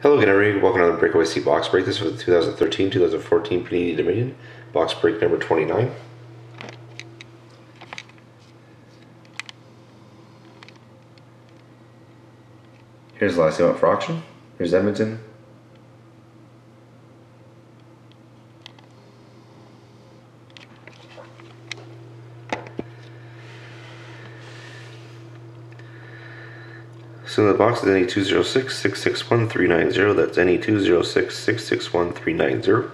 Hello again, everybody. Welcome to the Breakaway C Box Break. This was the 2013-2014 Panini Dominion Box Break number 29. Here's the last thing up for auction. Here's Edmonton. So in the box is NE20661390. That's NE20661390.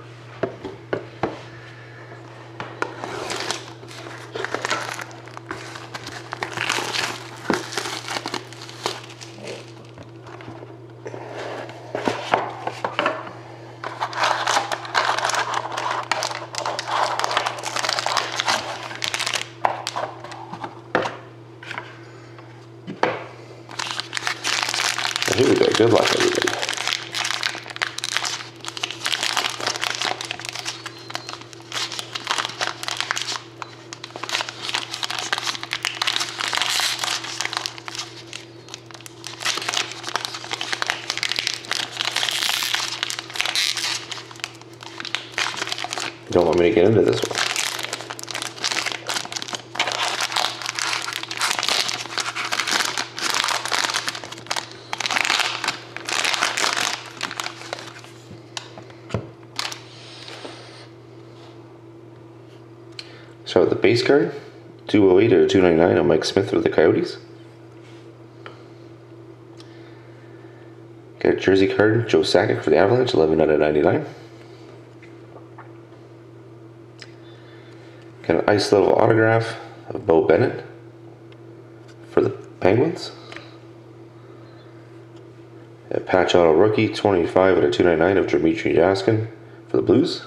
Here we go. Good luck, everybody. Don't want me to get into this one. So the base card, 208/299 on Mike Smith with the Coyotes. Got a jersey card, Joe Sakic for the Avalanche, 11/99. Got an ice level autograph of Bo Bennett for the Penguins. A patch auto rookie, 25/299 of Dmitri Jaskin for the Blues.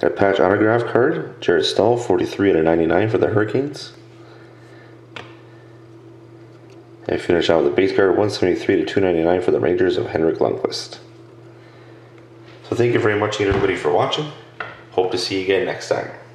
Got a patch autograph card, Jared Stoll, 43/99 for the Hurricanes. And finish out with the base card, 173/299 for the Rangers of Henrik Lundqvist. So thank you very much, everybody, for watching. Hope to see you again next time.